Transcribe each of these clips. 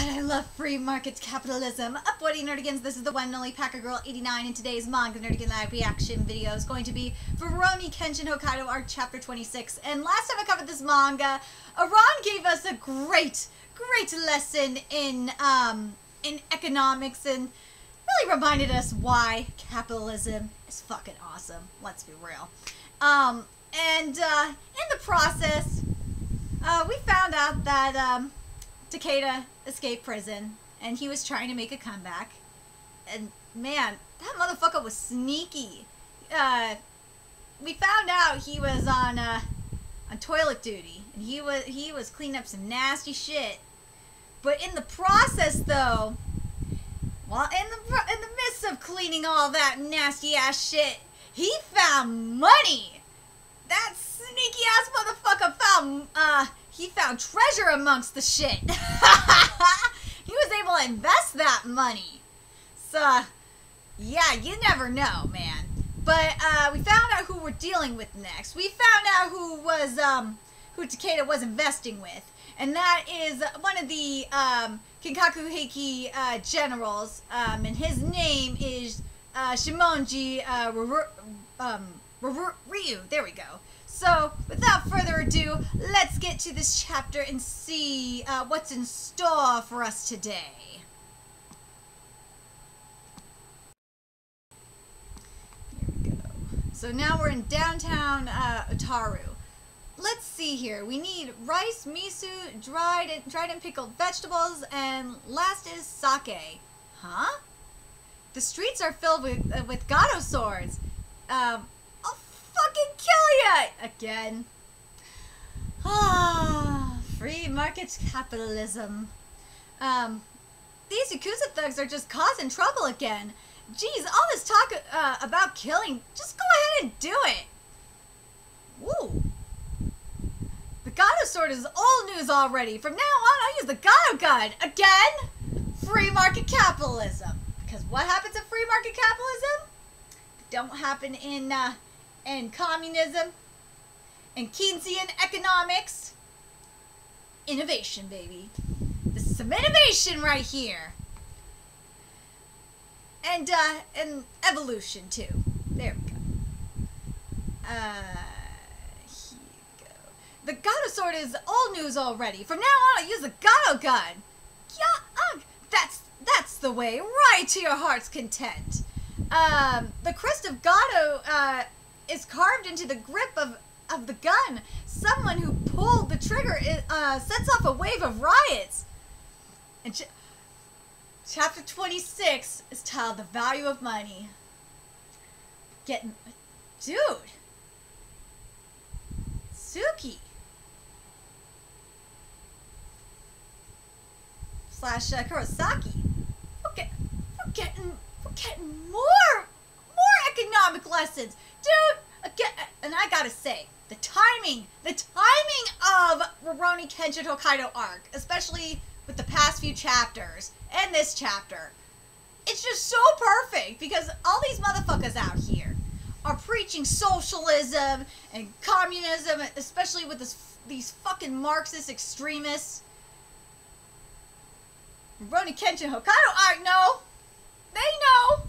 God, I love free market capitalism. Up, what Nerdigans? This is the one and only Packer Girl 89, and today's manga Nerdigan Live reaction video is going to be for Rurouni Kenshin Hokkaido Arc Chapter 26. And last time I covered this manga, Aran gave us a great lesson in economics and really reminded us why capitalism is fucking awesome. Let's be real. In the process, we found out that Takeda escaped prison, and he was trying to make a comeback. And man, that motherfucker was sneaky. We found out he was on toilet duty, and he was cleaning up some nasty shit. But in the process, though, well, in the midst of cleaning all that nasty ass shit, he found money. That sneaky ass motherfucker found he found treasure amongst the shit. He was able to invest that money. So, yeah, you never know, man. But we found out who we're dealing with next. We found out who Takeda was investing with, and that is one of the Kinkaku Heiki generals, and his name is Shimonji Ryu. There we go. So, without further ado, let's get to this chapter and see what's in store for us today. Here we go. So now we're in downtown Otaru. Let's see here. We need rice, miso, dried and pickled vegetables, and last is sake. Huh? The streets are filled with Gato swords. Fucking kill ya! Again. Ah, free market capitalism. These Yakuza thugs are just causing trouble again. Geez, all this talk about killing, just go ahead and do it. Woo. The Gato sword is old news already. From now on, I'll use the Gato gun. Again? Free market capitalism. Because what happens in free market capitalism? It don't happen in, and communism, and Keynesian economics. Innovation, baby. This is some innovation right here. And evolution, too. There we go. Here we go. The Gato sword is old news already. From now on, I'll use the Gato gun. Yeah, that's the way, right to your heart's content. The crest of Gato, is carved into the grip of the gun. Someone who pulled the trigger sets off a wave of riots. And Chapter 26 is titled The Value of Money. Dude. Suki. / Kurosaki. We're getting more economic lessons. Dude, again, and I gotta say, the timing of Rurouni Kenshin Hokkaido Arc, especially with the past few chapters, and this chapter, it's just so perfect, because all these motherfuckers out here are preaching socialism and communism, especially with these fucking Marxist extremists. Rurouni Kenshin Hokkaido Arc, no! They know!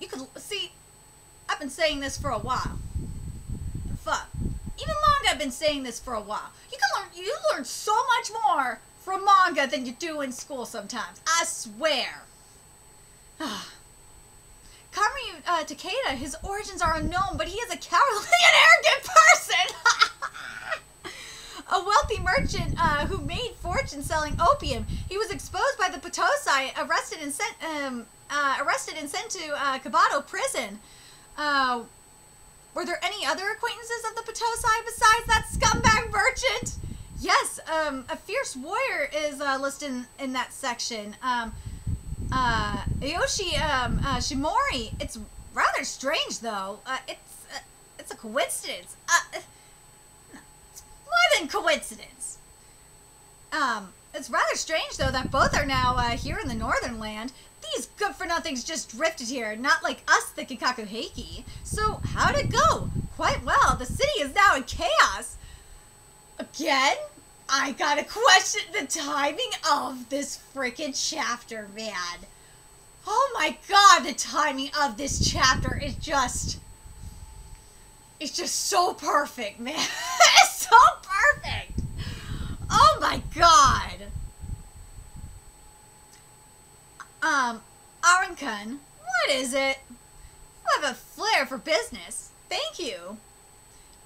You could see, I've been saying this for a while. Fuck, even manga I've been saying this for a while. You learn so much more from manga than you do in school sometimes. I swear. Kanryu Takeda, his origins are unknown, but he is a cowardly and arrogant person. A wealthy merchant who made fortune selling opium. He was exposed by the Potosai, arrested and sent to Kabato prison. Were there any other acquaintances of the Potosai besides that scumbag merchant? Yes, a fierce warrior is listed in that section. Aoshi Shinomori. It's rather strange, though. It's a coincidence. More than coincidence. It's rather strange, though, that both are now here in the northern land. These good-for-nothings just drifted here, not like us, the Kinkaku Heiki. So, how'd it go? Quite well. The city is now in chaos. Again? I gotta question the timing of this freaking chapter, man. Oh my god, the timing of this chapter is just... it's just so perfect, man. It's so perfect. Oh my god. Arankon, what is it? You have a flair for business. Thank you.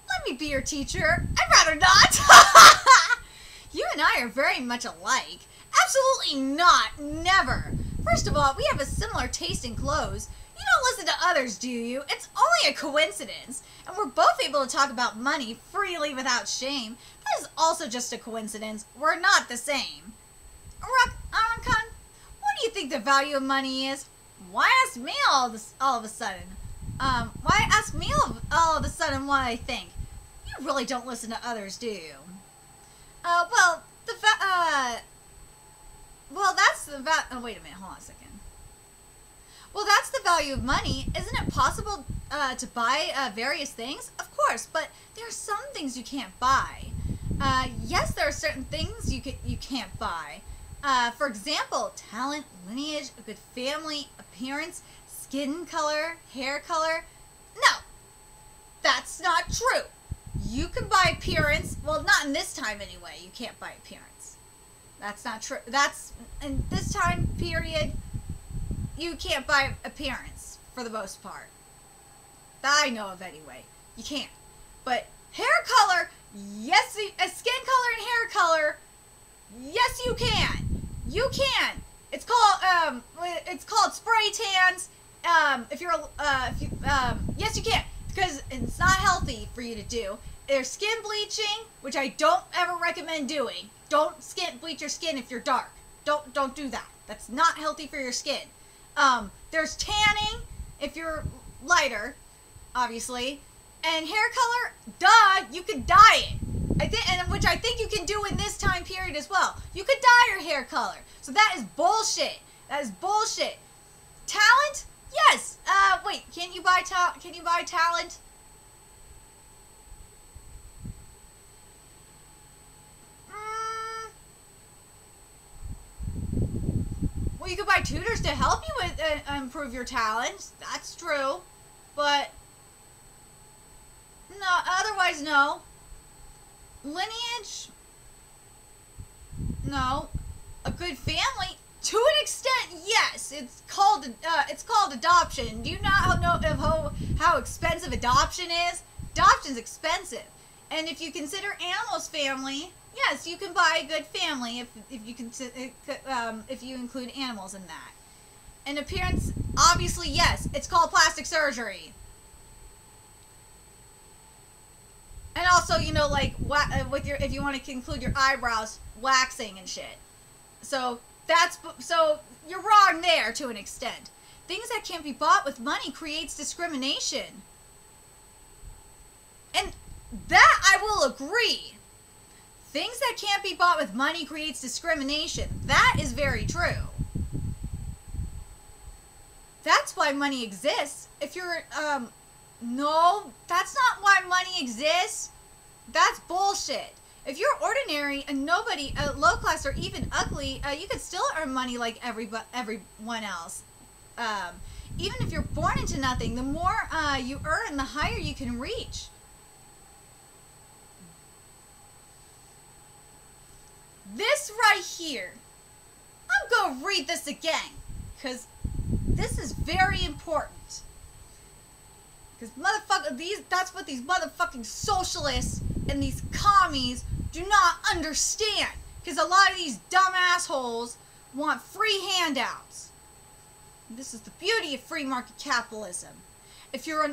Let me be your teacher. I'd rather not. You and I are very much alike. Absolutely not. Never. First of all, we have a similar taste in clothes. You don't listen to others, do you? It's only a coincidence. And we're both able to talk about money freely without shame. That is also just a coincidence. We're not the same. Arankon, what do you think the value of money is? Why ask me all of a sudden? Why ask me all of a sudden what I think? You really don't listen to others, do you? Wait a minute, hold on a second. Well, that's the value of money. Isn't it possible to buy various things? Of course, but there are some things you can't buy. Yes, there are certain things you can't buy. For example, talent, lineage, a good family, appearance, skin color, hair color. No, that's not true. You can buy appearance. Well, not in this time anyway. You can't buy appearance. That's not true. That's in this time period. You can't buy appearance, for the most part. That I know of, anyway. You can't. But hair color, yes, skin color and hair color, yes, you can. You can. It's called spray tans. Yes, you can. Because it's not healthy for you to do. There's skin bleaching, which I don't ever recommend doing. Don't skin bleach your skin if you're dark. Don't do that. That's not healthy for your skin. There's tanning, if you're lighter, obviously, and hair color, duh, you could dye it, which I think you can do in this time period as well. You could dye your hair color, so that is bullshit. That is bullshit. Talent? Yes. Wait, can you buy talent? Well, you could buy tutors to help you with improve your talents. That's true, but no. Otherwise, no. Lineage, no. A good family, to an extent, yes. It's called adoption. Do you not know how expensive adoption is? Adoption's expensive, and if you consider animals family. Yes, you can buy a good family if you include animals in that. An appearance, obviously, yes. It's called plastic surgery. And also, you know, like if you want to include your eyebrows, waxing and shit. So so you're wrong there to an extent. Things that can't be bought with money creates discrimination. And that I will agree. Things that can't be bought with money creates discrimination. That is very true. That's why money exists. If you're, no, that's not why money exists. That's bullshit. If you're ordinary and nobody, low class or even ugly, you could still earn money like everyone else. Even if you're born into nothing, the more you earn, the higher you can reach. This right here, I'm going to read this again, because this is very important. Because motherfucker, that's what these motherfucking socialists and these commies do not understand. Because a lot of these dumb assholes want free handouts. And this is the beauty of free market capitalism. If you're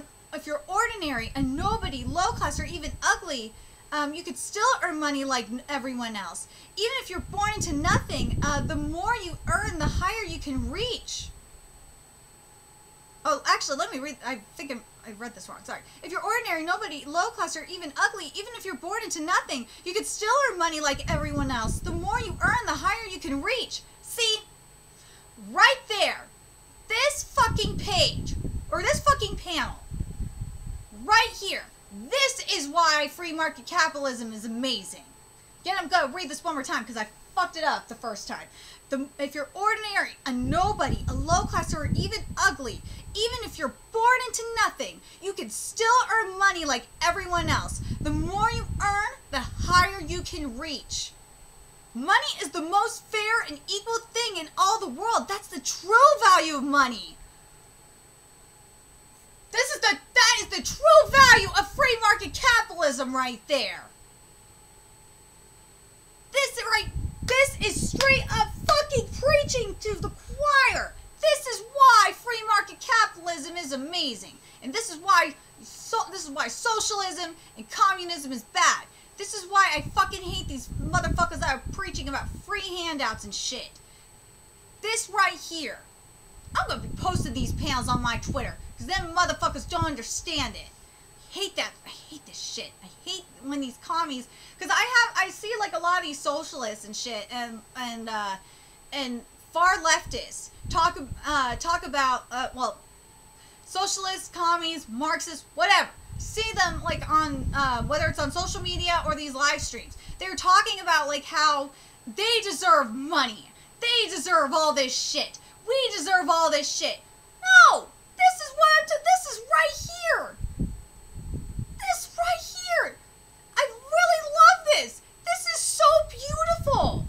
ordinary and nobody, low class or even ugly, you could still earn money like everyone else. Even if you're born into nothing, the more you earn, the higher you can reach. Oh, actually, let me read. I read this wrong. Sorry. If you're ordinary, nobody, low class, or even ugly, even if you're born into nothing, you could still earn money like everyone else. The more you earn, the higher you can reach. See? Right there. This fucking page. Or this fucking panel. Right here. This is why free market capitalism is amazing. Again, I'm going to read this one more time because I fucked it up the first time. If you're ordinary, a nobody, a low class, or even ugly, even if you're born into nothing, you can still earn money like everyone else. The more you earn, the higher you can reach. Money is the most fair and equal thing in all the world. That's the true value of money. That is the true value of free market capitalism right there. This is straight up fucking preaching to the choir. This is why free market capitalism is amazing. And this is why socialism and communism is bad. This is why I fucking hate these motherfuckers that are preaching about free handouts and shit. This right here. I'm gonna be posting these panels on my Twitter, because them motherfuckers don't understand it. I hate that. I hate this shit. I hate when these commies, because I see like a lot of these socialists and shit and far leftists talk about well, socialists, commies, Marxists, whatever. See them like on whether it's on social media or these live streams. They're talking about like how they deserve money. They deserve all this shit. We deserve all this shit. No, this is what I'm doing. This is right here. This right here. I really love this. This is so beautiful.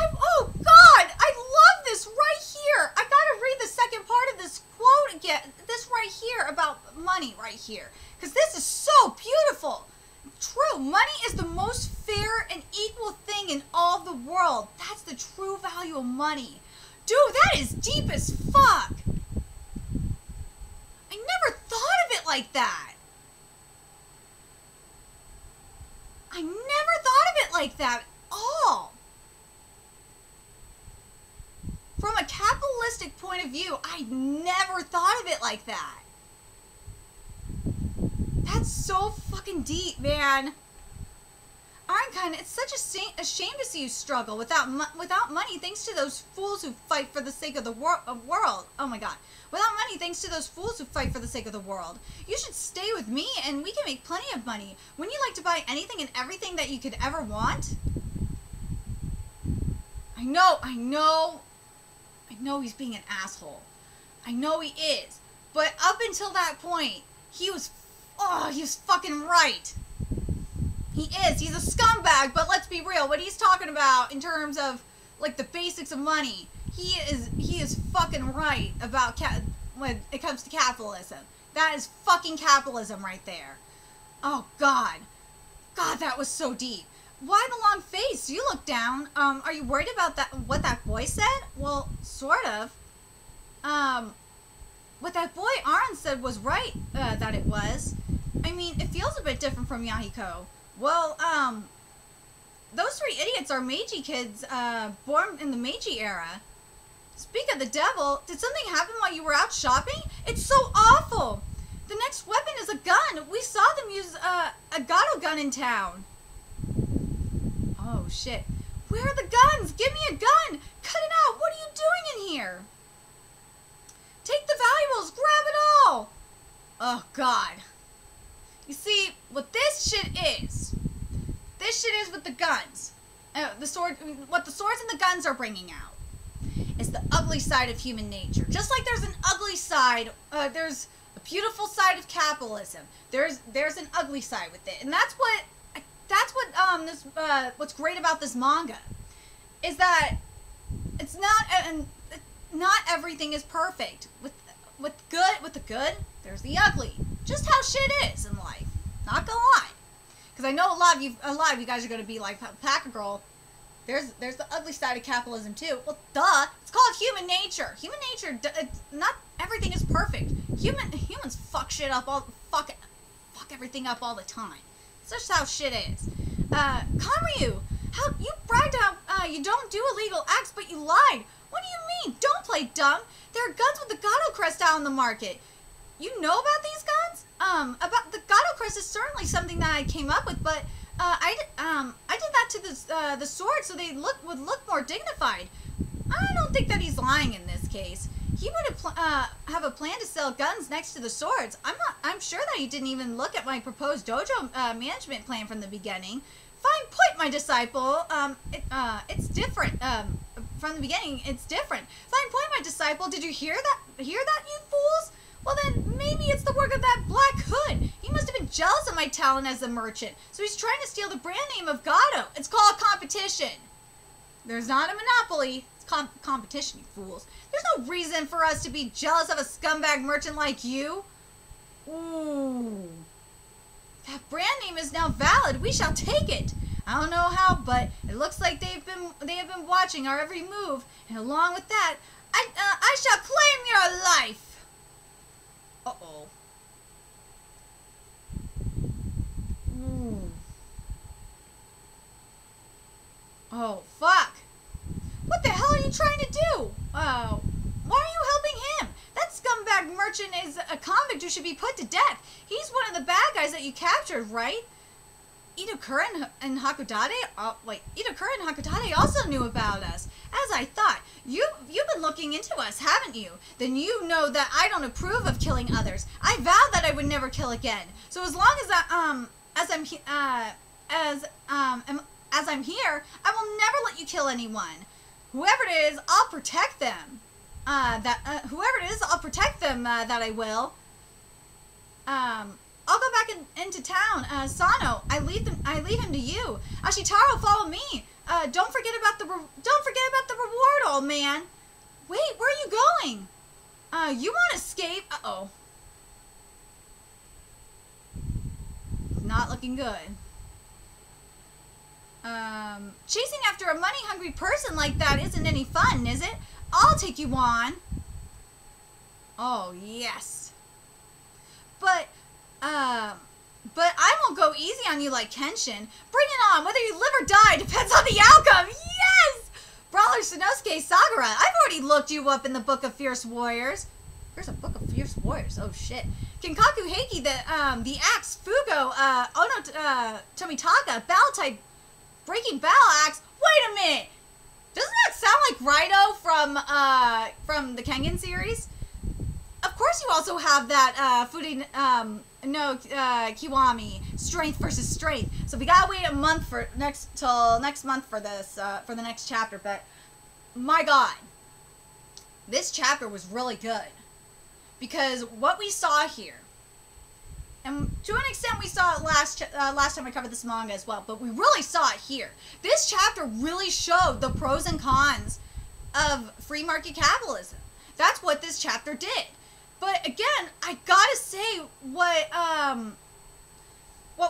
Oh God, I love this right here. I gotta read the second part of this quote again. This right here about money right here. Because this is so beautiful. True, money is the most fair and equal thing in all the world. That's the true value of money. Dude, that is deep as fuck. I never thought of it like that. I never thought of it like that at all. From a capitalistic point of view, I never thought of it like that. That's so fucking deep, man. Arankon, it's such a shame to see you struggle without money, thanks to those fools who fight for the sake of the world. Oh my God. Without money, thanks to those fools who fight for the sake of the world. You should stay with me and we can make plenty of money. Wouldn't you like to buy anything and everything that you could ever want? I know he's being an asshole. I know he is. But up until that point, he was fucking right. He is. He's a scumbag, but let's be real. What he's talking about in terms of, like, the basics of money, he is fucking right about when it comes to capitalism. That is fucking capitalism right there. Oh, God. God, that was so deep. Why the long face? You look down. Are you worried about that? What that boy said? Well, sort of. What that boy Aran said was right, that it was. I mean, it feels a bit different from Yahiko. Well, those three idiots are Meiji kids, born in the Meiji era. Speak of the devil, did something happen while you were out shopping? It's so awful! The next weapon is a gun! We saw them use, a Gato gun in town! Oh, shit. Where are the guns? Give me a gun! Cut it out! What are you doing in here? Take the valuables! Grab it all! Oh, God. You see, what this shit is with the guns, what the swords and the guns are bringing out is the ugly side of human nature. Just like there's an ugly side, there's a beautiful side of capitalism. There's an ugly side with it. And what's great about this manga is that it's not everything is perfect. With the good, there's the ugly. Just how shit is in life. Not gonna lie, because I know a lot of you guys are gonna be like, "Pack a girl." There's the ugly side of capitalism too. Well, duh. It's called human nature. Human nature. Not everything is perfect. Humans fuck shit up fuck everything up all the time. It's just how shit is. Kanryu, how you bragged how you don't do illegal acts, but you lied. What do you mean? Don't play dumb. There are guns with the Gato crest out on the market. You know about these guns? About the Gato crest is certainly something that I came up with, but I did that to the sword so they would look more dignified. I don't think that he's lying in this case. He would have a plan to sell guns next to the swords. I'm sure that he didn't even look at my proposed dojo management plan from the beginning. Fine point, my disciple. It's different. From the beginning, it's different. Fine point, my disciple. Did you hear that? Hear that, you fools? Well then, maybe it's the work of that Black Hood. He must have been jealous of my talent as a merchant, so he's trying to steal the brand name of Gato. It's called competition. There's not a monopoly. It's competition, you fools. There's no reason for us to be jealous of a scumbag merchant like you. Ooh. That brand name is now valid. We shall take it. I don't know how, but it looks like they have been watching our every move, and along with that, I shall claim your life. Uh-oh. Ooh. Oh, fuck. What the hell are you trying to do? Oh. Why are you helping him? That scumbag merchant is a convict who should be put to death. He's one of the bad guys that you captured, right? Itokura and Hakudate? Wait, Itokura and Hakudate also knew about us. As I thought, you've been looking into us, haven't you? Then you know that I don't approve of killing others. I vowed that I would never kill again. So as long as I'm here, I will never let you kill anyone. Whoever it is, I'll protect them. That I will. I'll go back into town. Sano, I leave him to you. Ashitaro, follow me. Don't forget about the reward, old man. Wait, where are you going? You won't escape. Uh-oh. It's not looking good. Chasing after a money-hungry person like that isn't any fun, is it? I'll take you on. Oh, yes. But I won't go easy on you like Kenshin. Bring it on. Whether you live or die depends on the outcome. Yes! Brawler Sanosuke Sagara, I've already looked you up in the Book of Fierce Warriors. There's a Book of Fierce Warriors. Oh, shit. Kinkaku Heiki, the Axe Fugo, Ono, Tomitaka, Battle-type Breaking Battle Axe. Wait a minute! Doesn't that sound like Raido from the Kengan series? Of course you also have that, Kiwami, strength versus strength. So we gotta wait till next month for this, for the next chapter, but my god, this chapter was really good, because what we saw here, and to an extent we saw it last time I covered this manga as well, but we really saw it here. This chapter really showed the pros and cons of free market capitalism. That's what this chapter did. But again, I gotta say what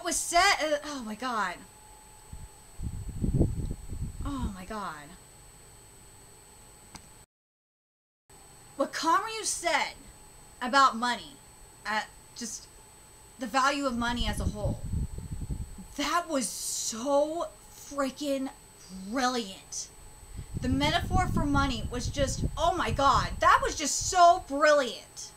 was said. Oh my god. Oh my god. What Kanryu said about money, just the value of money as a whole. That was so freaking brilliant. The metaphor for money was just, oh my god, that was just so brilliant.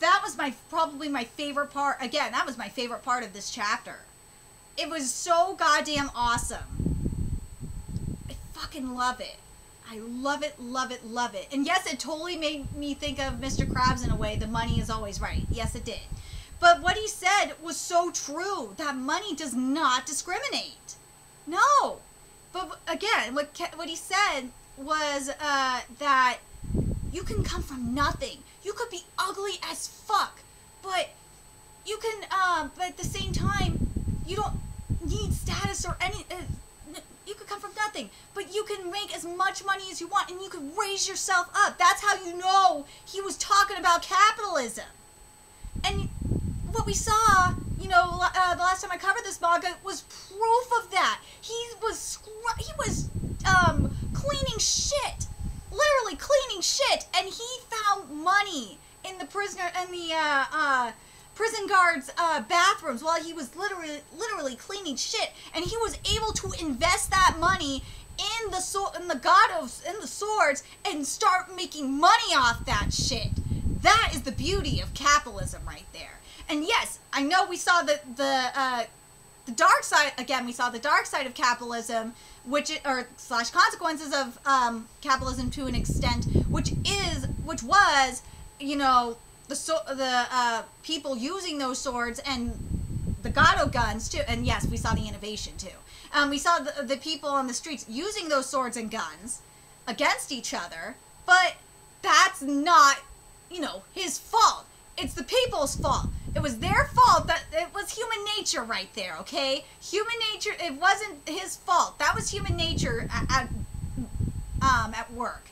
That was probably my favorite part. Again, that was my favorite part of this chapter. It was so goddamn awesome. I fucking love it. I love it, love it, love it. And yes, it totally made me think of Mr. Krabs in a way. The money is always right. Yes, it did. But what he said was so true. That money does not discriminate. No. But again, what he said was that you can come from nothing. You could be ugly as fuck, but you can. But at the same time, you don't need status or any. You could come from nothing, but you can make as much money as you want, and you can raise yourself up. That's how you know he was talking about capitalism. And what we saw, you know, the last time I covered this manga was proof of that. He was cleaning shit, literally cleaning shit, and he found money in the prison guards' bathrooms while he was literally cleaning shit, and he was able to invest that money in the swords and start making money off that shit. That is the beauty of capitalism right there. And yes, I know we saw the the dark side, again, we saw the dark side of capitalism, which, or slash consequences of capitalism to an extent, which was, you know, the people using those swords and the Gato guns too. And yes, we saw the innovation too. We saw the people on the streets using those swords and guns against each other, but that's not, you know, his fault. It's the people's fault. It was their fault. That it was human nature right there, okay? Human nature, it wasn't his fault. That was human nature at work.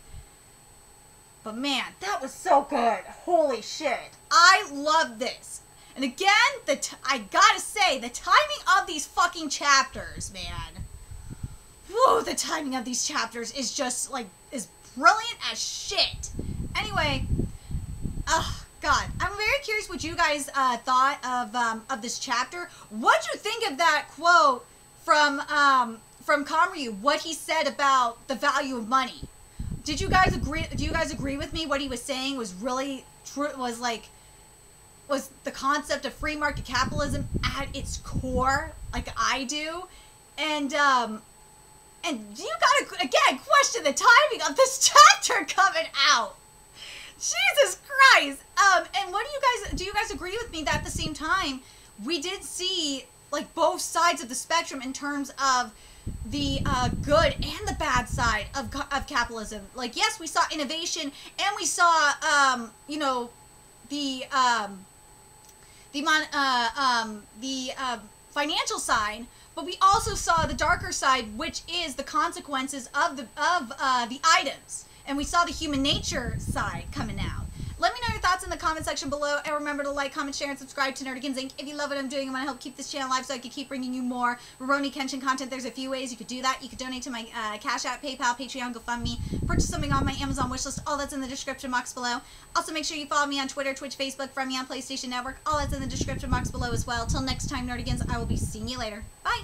But man, that was so good. Holy shit. I love this. And again, I gotta say, the timing of these fucking chapters, man. Whoa, the timing of these chapters is just, like, is brilliant as shit. Anyway, God, I'm very curious what you guys thought of this chapter. What'd you think of that quote from Kanryu? What he said about the value of money? Did you guys agree? Do you guys agree with me? What he was saying was really true. Was the concept of free market capitalism at its core, like I do, and you gotta again question the timing of this chapter coming out. Jesus Christ! And what do? You guys agree with me that at the same time, we did see, like, both sides of the spectrum in terms of the good and the bad side of capitalism. Like, yes, we saw innovation, and we saw, you know, the financial side, but we also saw the darker side, which is the consequences of the items. And we saw the human nature side coming out. Let me know your thoughts in the comment section below. And remember to like, comment, share, and subscribe to Nerdigans Inc. If you love what I'm doing and want to help keep this channel alive so I can keep bringing you more Rurouni Kenshin content, there's a few ways you could do that. You could donate to my Cash App, PayPal, Patreon, GoFundMe, purchase something on my Amazon wishlist. All that's in the description box below. Also, make sure you follow me on Twitter, Twitch, Facebook, friend me on PlayStation Network. All that's in the description box below as well. Till next time, Nerdigans, I will be seeing you later. Bye!